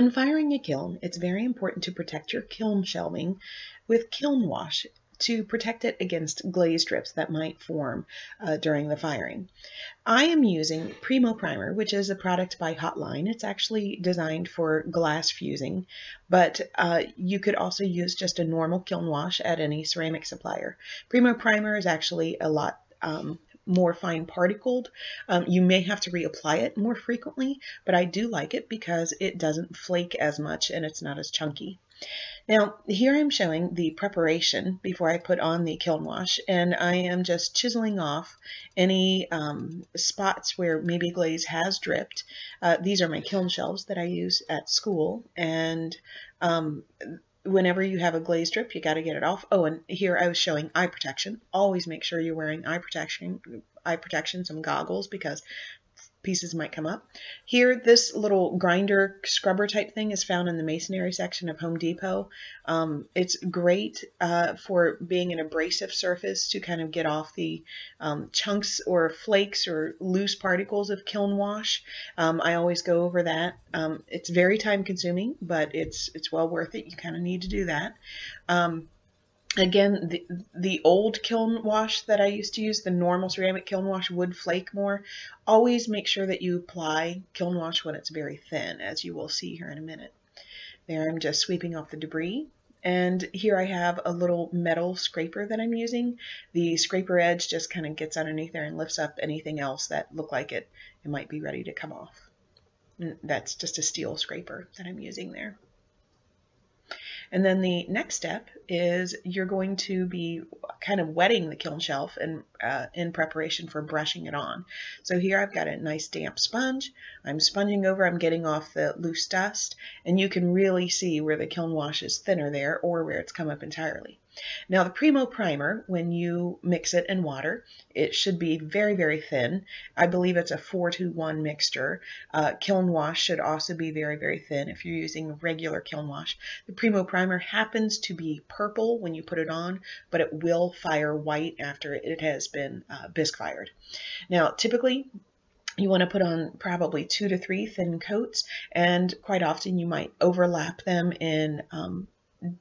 When firing a kiln, it's very important to protect your kiln shelving with kiln wash to protect it against glaze drips that might form during the firing. I am using Primo Primer, which is a product by Hotline. It's actually designed for glass fusing, but you could also use just a normal kiln wash at any ceramic supplier. Primo Primer is actually a lot more fine particled. You may have to reapply it more frequently, but I do like it because it doesn't flake as much and it's not as chunky. Now, here I'm showing the preparation before I put on the kiln wash, and I am just chiseling off any spots where maybe glaze has dripped. These are my kiln shelves that I use at school, and whenever you have a glaze drip, you got to get it off. Oh, and here I was showing eye protection. Always make sure you're wearing eye protection, some goggles, because pieces might come up. Here, this little grinder scrubber type thing is found in the masonry section of Home Depot. It's great for being an abrasive surface to kind of get off the chunks or flakes or loose particles of kiln wash. I always go over that. It's very time consuming, but it's well worth it. You kind of need to do that. Again, the old kiln wash that I used to use, the normal ceramic kiln wash, would flake more. Always make sure that you apply kiln wash when it's very thin, as you will see here in a minute. There, I'm just sweeping off the debris. And here I have a little metal scraper that I'm using. The scraper edge just kind of gets underneath there and lifts up anything else that looked like it might be ready to come off. And that's just a steel scraper that I'm using there. And then the next step is you're going to be kind of wetting the kiln shelf and in preparation for brushing it on. So here I've got a nice damp sponge. I'm sponging over, I'm getting off the loose dust, and you can really see where the kiln wash is thinner there or where it's come up entirely. Now the Primo Primer, when you mix it in water, it should be very, very thin. I believe it's a 4-to-1 mixture. Kiln wash should also be very, very thin if you're using regular kiln wash. The Primo Primer happens to be purple when you put it on, but it will fire white after it has been bisque fired. Now, typically, you want to put on probably 2 to 3 thin coats, and quite often you might overlap them in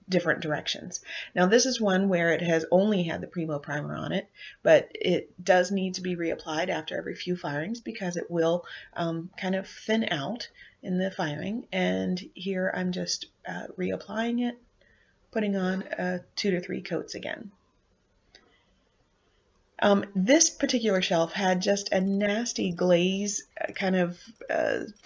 different directions. Now this is one where it has only had the Primo Primer on it, but it does need to be reapplied after every few firings because it will kind of thin out in the firing. And here I'm just reapplying it, putting on 2 to 3 coats again. This particular shelf had just a nasty glaze kind of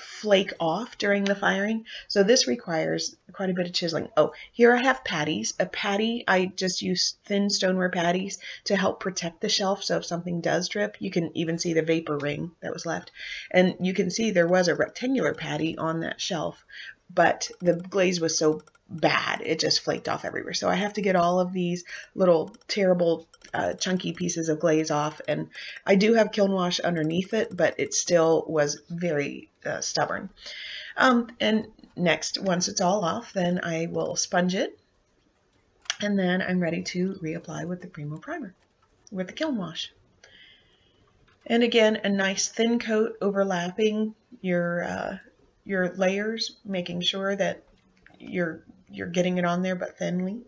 flake off during the firing, so this requires quite a bit of chiseling. Oh, here I have patties. A patty, I just use thin stoneware patties to help protect the shelf, so if something does drip, you can even see the vapor ring that was left. And you can see there was a rectangular patty on that shelf, but the glaze was so bad, it just flaked off everywhere. So I have to get all of these little terrible chunky pieces of glaze off, and I do have kiln wash underneath it, but it still was very stubborn. And next, once it's all off, then I will sponge it, and then I'm ready to reapply with the Primo Primer, with the kiln wash. And again, a nice thin coat overlapping your layers, making sure that you're getting it on there but thinly.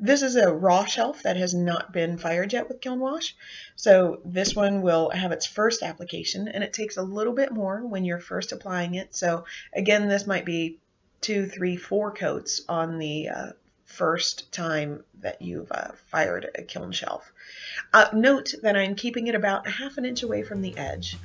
This is a raw shelf that has not been fired yet with kiln wash, so this one will have its first application, and it takes a little bit more when you're first applying it. So again, this might be 2, 3, 4 coats on the first time that you've fired a kiln shelf. Note that I'm keeping it about 1/2 inch away from the edge.